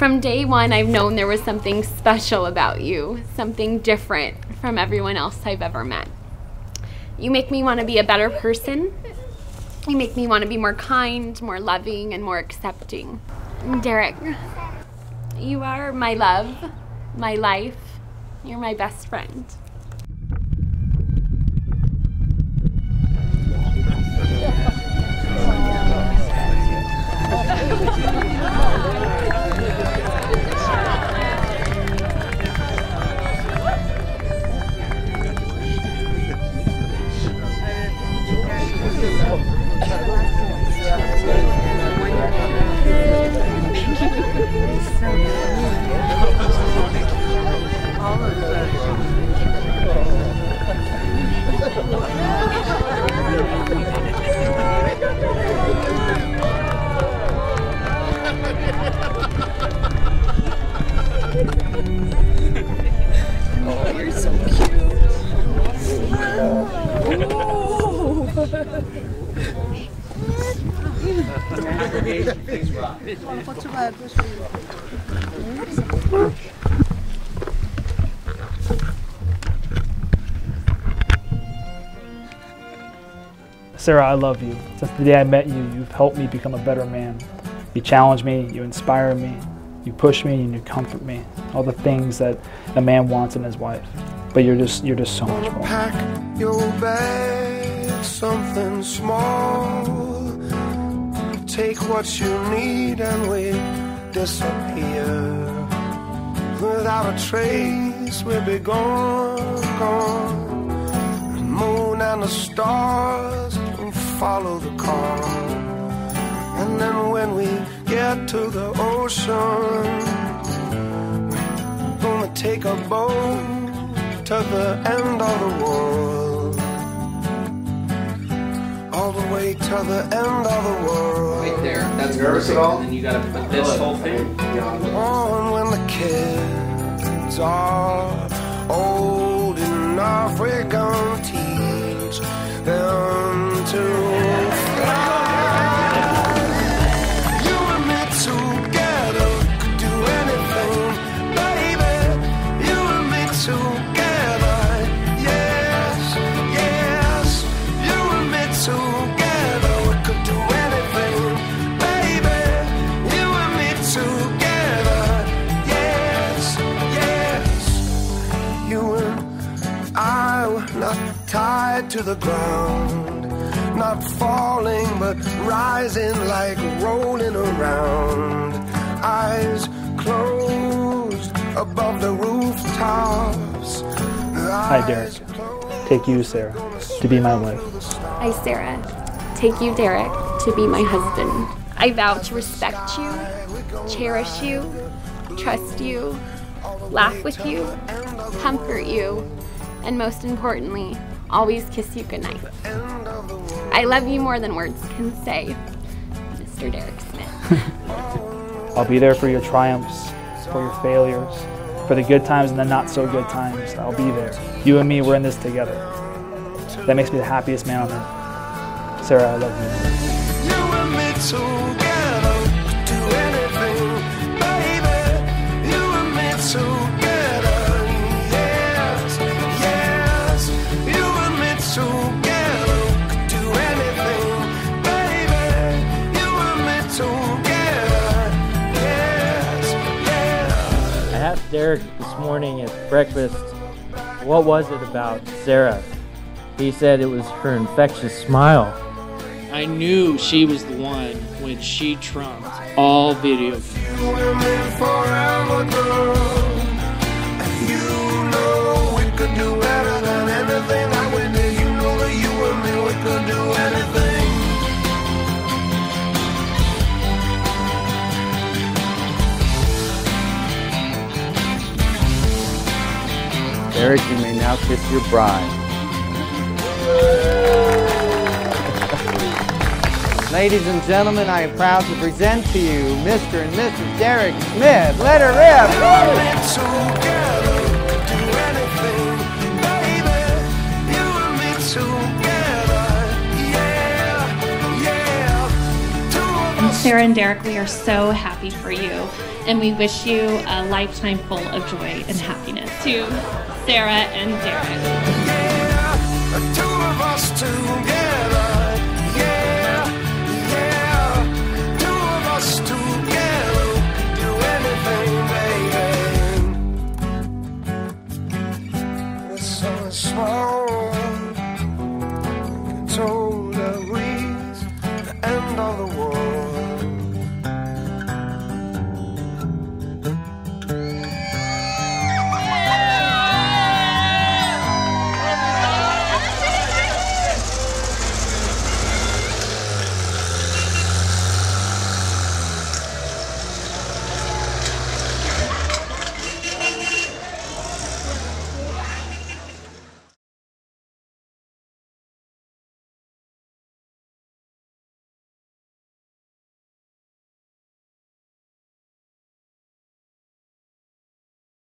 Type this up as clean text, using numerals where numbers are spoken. From day one, I've known there was something special about you, something different from everyone else I've ever met. You make me want to be a better person. You make me want to be more kind, more loving, and more accepting. Derek, you are my love, my life. You're my best friend. Oh, you're so cute. Oh. Sara, I love you. Since the day I met you, you've helped me become a better man. You challenge me, you inspire me, you push me, and you comfort me. All the things that a man wants in his wife. But you're just so much more. Pack your bag, something small. Take what you need and we disappear. Without a trace, we'll be gone. The moon and the stars will follow the car. And then when we get to the ocean, take a boat to the end of the world, all the way to the end of the world. Right there, that's nervous at all, and you gotta put this whole thing on. When the kids are old enough, we're gonna teach them to fly. Tied to the ground, not falling but rising, like rolling around. Eyes closed above the rooftops. I, Derek, take you, Sara, to be my wife. I, Sara, take you, Derek, to be my husband. I vow to respect you, cherish you, trust you, laugh with you, comfort you, and most importantly, always kiss you goodnight. I love you more than words can say, Mr. Derek Smith. I'll be there for your triumphs, for your failures, for the good times and the not so good times. I'll be there. You and me, we're in this together. That makes me the happiest man on earth. Sara, I love you. You and me together, do anything, baby. You and me together, yes, yes. You and me together. Derek this morning at breakfast, what was it about Sara? He said it was her infectious smile. I knew she was the one when she trumped all video. Derek, you may now kiss your bride. Ladies and gentlemen, I am proud to present to you Mr. and Mrs. Derek Smith. Let her rip! Sara and Derek, we are so happy for you, and we wish you a lifetime full of joy and happiness. To Sara and Derek. Two of us together. Oh.